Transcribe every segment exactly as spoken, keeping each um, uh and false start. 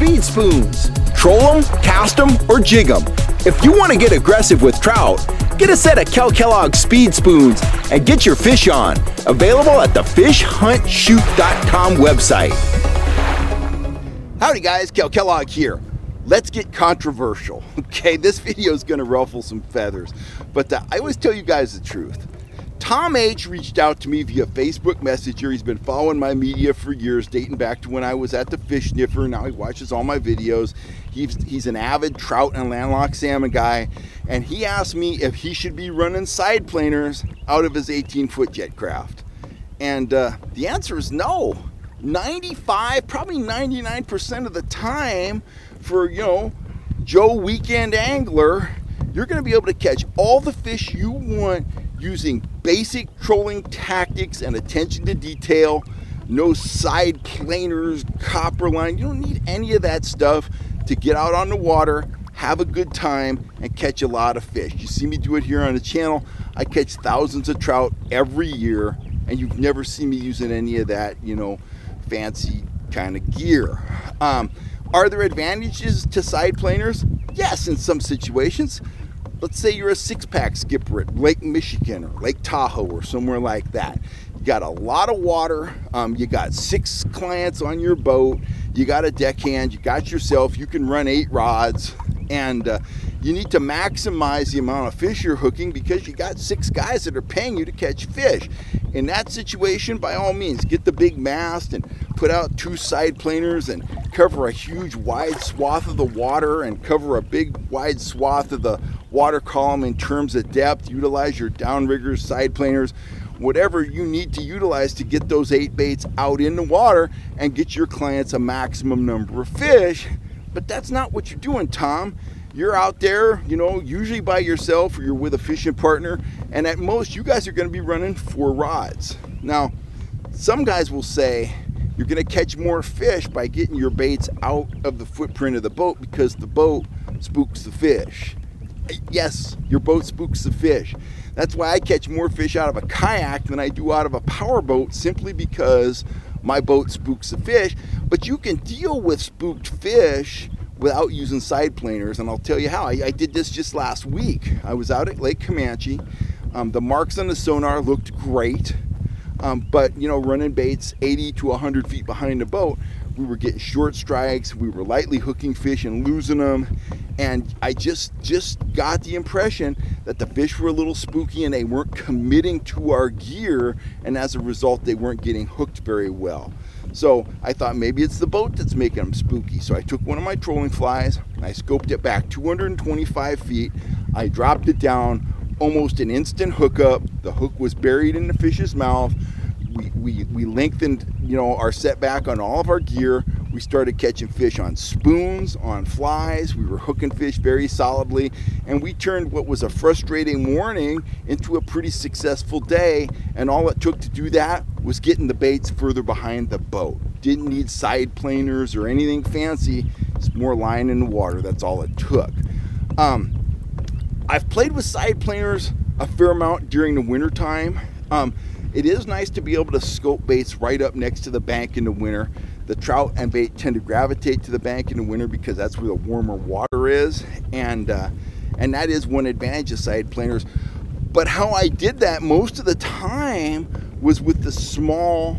speed spoons. Troll them, cast them, or jig them. If you want to get aggressive with trout, get a set of Kel Kellogg speed spoons and get your fish on. Available at the fish hunt shoot dot com website. Howdy guys, Kel Kellogg here. Let's get controversial. Okay, this video is going to ruffle some feathers, but uh, I always tell you guys the truth. Tom H reached out to me via Facebook Messenger. He's been following my media for years, dating back to when I was at the Fish Sniffer. Now he watches all my videos. He's, he's an avid trout and landlocked salmon guy. And he asked me if he should be running side planers out of his eighteen foot jet craft. And uh, the answer is no. ninety-five, probably ninety-nine percent of the time for, you know, Joe Weekend Angler, you're gonna be able to catch all the fish you want using basic trolling tactics and attention to detail. No side planers, copper line. You don't need any of that stuff to get out on the water, have a good time, and catch a lot of fish. You see me do it here on the channel. I catch thousands of trout every year, and you've never seen me using any of that, you know, fancy kind of gear. Um, are there advantages to side planers? Yes, in some situations. Let's say you're a six-pack skipper at Lake Michigan or Lake Tahoe or somewhere like that. You got a lot of water. Um, you got six clients on your boat. You got a deckhand. You got yourself. You can run eight rods. And uh, you need to maximize the amount of fish you're hooking because you got six guys that are paying you to catch fish. In that situation, by all means, get the big mast and put out two side planers and cover a huge wide swath of the water and cover a big wide swath of the water column in terms of depth. Utilize your downriggers, side planers, whatever you need to utilize to get those eight baits out in the water and get your clients a maximum number of fish. But that's not what you're doing, Tom. You're out there, you know, usually by yourself or you're with a fishing partner, and at most you guys are going to be running four rods. Now, some guys will say, you're gonna catch more fish by getting your baits out of the footprint of the boat because the boat spooks the fish. Yes, your boat spooks the fish. That's why I catch more fish out of a kayak than I do out of a power boat, simply because my boat spooks the fish. But you can deal with spooked fish without using side planers, and I'll tell you how. I, I did this just last week. I was out at Lake Comanche. Um, the marks on the sonar looked great. Um, but, you know, running baits eighty to one hundred feet behind the boat, we were getting short strikes, we were lightly hooking fish and losing them, and I just just got the impression that the fish were a little spooky and they weren't committing to our gear, and as a result, they weren't getting hooked very well. So I thought maybe it's the boat that's making them spooky. So I took one of my trolling flies, and I scoped it back two hundred twenty-five feet, I dropped it down, almost an instant hookup. The hook was buried in the fish's mouth. We, we, we lengthened, you know, our setback on all of our gear. We started catching fish on spoons, on flies. We were hooking fish very solidly. And we turned what was a frustrating morning into a pretty successful day. And all it took to do that was getting the baits further behind the boat. Didn't need side planers or anything fancy. It's more line in the water. That's all it took. Um, I've played with side planers a fair amount during the winter time. Um, it is nice to be able to scope baits right up next to the bank in the winter. The trout and bait tend to gravitate to the bank in the winter because that's where the warmer water is. And, uh, and that is one advantage of side planers. But how I did that most of the time was with the small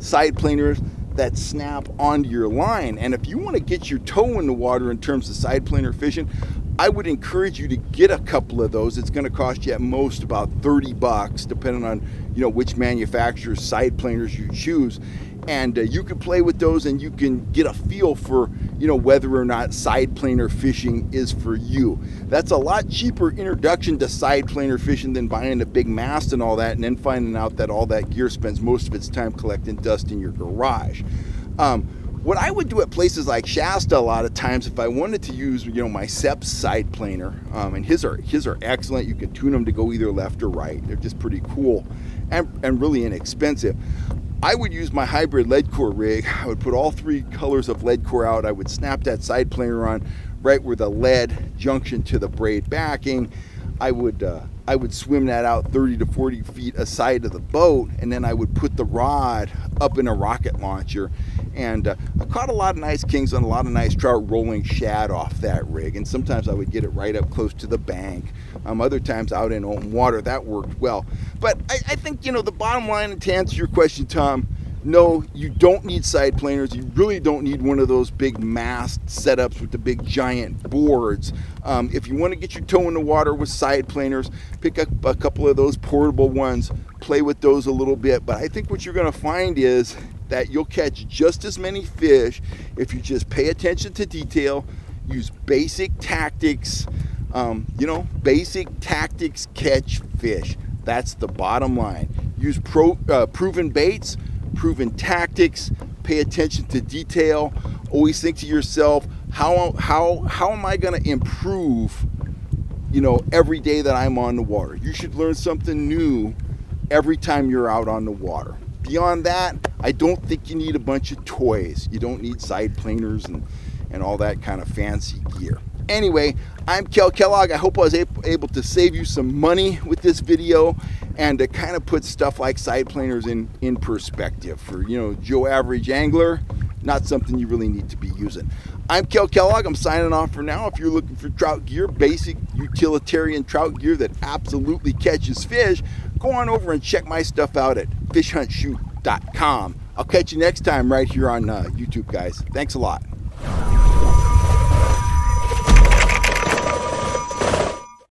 side planers that snap onto your line. And if you want to get your toe in the water in terms of side planer fishing, I would encourage you to get a couple of those. It's going to cost you at most about thirty bucks, depending on, you know, which manufacturer's side planers you choose. And uh, you can play with those and you can get a feel for, you know, whether or not side planer fishing is for you. That's a lot cheaper introduction to side planer fishing than buying a big mast and all that and then finding out that all that gear spends most of its time collecting dust in your garage. Um, What I would do at places like Shasta a lot of times, if I wanted to use, you know, my S E P side planer, um, and his are his are excellent. You can tune them to go either left or right. They're just pretty cool, and and really inexpensive. I would use my hybrid lead core rig. I would put all three colors of lead core out. I would snap that side planer on right where the lead junction to the braid backing. I would uh, I would swim that out thirty to forty feet aside of the boat, and then I would put the rod up in a rocket launcher. And uh, I caught a lot of nice kings and a lot of nice trout rolling shad off that rig. And sometimes I would get it right up close to the bank. Um, other times out in open water, that worked well. But I, I think, you know, the bottom line, to answer your question, Tom, no, you don't need side planers. You really don't need one of those big mast setups with the big giant boards. Um, if you want to get your toe in the water with side planers, pick up a couple of those portable ones, play with those a little bit. But I think what you're going to find is that you'll catch just as many fish if you just pay attention to detail, use basic tactics. Um, you know, basic tactics catch fish. That's the bottom line. Use pro, uh, proven baits, proven tactics, pay attention to detail. Always think to yourself, how how how am I going to improve, you know, every day that I'm on the water? You should learn something new every time you're out on the water. Beyond that, I don't think you need a bunch of toys. You don't need side planers and and all that kind of fancy gear. Anyway, I'm Kel Kellogg. I hope I was able to save you some money with this video and to kind of put stuff like side planers in, in perspective for, you know, Joe Average Angler, not something you really need to be using. I'm Kel Kellogg. I'm signing off for now. If you're looking for trout gear, basic utilitarian trout gear that absolutely catches fish, go on over and check my stuff out at fish hunt shoot dot com. I'll catch you next time right here on uh, YouTube, guys. Thanks a lot.